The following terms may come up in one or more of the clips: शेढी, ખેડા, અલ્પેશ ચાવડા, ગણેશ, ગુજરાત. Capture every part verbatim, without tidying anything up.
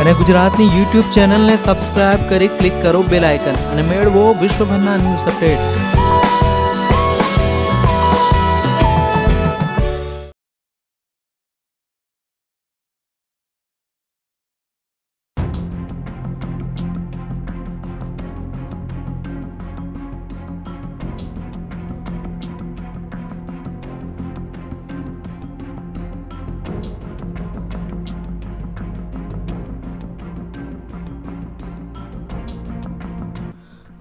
અને ગુજરાતની યુટ્યુબ ચેનલને સબસ્ક્રાઇબ કરી ક્લિક કરો બેલ આઇકન અને મેળવો વિશ્વભરના ન્યૂઝ અપડેટ।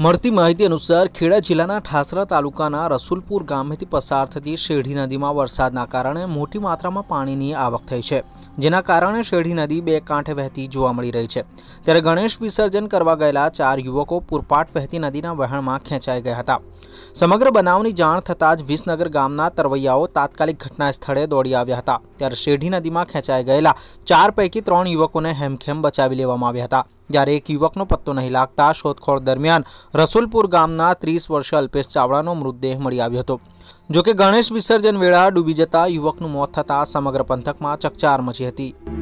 મળતી માહિતી અનુસાર ખેડા જિલ્લાના ઠાસરા તાલુકાના રસુલપુર ગામેથી પસાર થતી शेढी નદીમાં વરસાદના કારણે મોટી માત્રામાં પાણીની આવક થઈ છે, જેના કારણે शेढी નદી બે કાંઠે વહેતી જોવા મળી રહી છે। ત્યારે ગણેશ વિસર્જન કરવા ગયેલા ચાર યુવકો પૂરપાટ વહેતી નદીના વહેણમાં ખેંચાઈ ગયા હતા। સમગ્ર બનાવની જાણ થતાં જ વિસનગર ગામના તરવૈયાઓ તાત્કાલિક ઘટના સ્થળે દોડી આવ્યા હતા। ત્યારે शेढी નદીમાં ખેંચાઈ ગયેલા ચાર પૈકી ત્રણ યુવકોને હેમખેમ બચાવી લેવામાં આવ્યા હતા। જ્યારે એક યુવકનો પત્તો નહીં લાગતા શોધખોળ દરમિયાન રસુલપુર ગામના ત્રીસ વર્ષીય અલ્પેશ ચાવડાનો મૃતદેહ મળી આવ્યો હતો। જોકે ગણેશ વિસર્જન વેળા ડૂબી જતા યુવકનું મોત થતાં સમગ્ર પંથકમાં ચકચાર મચી હતી।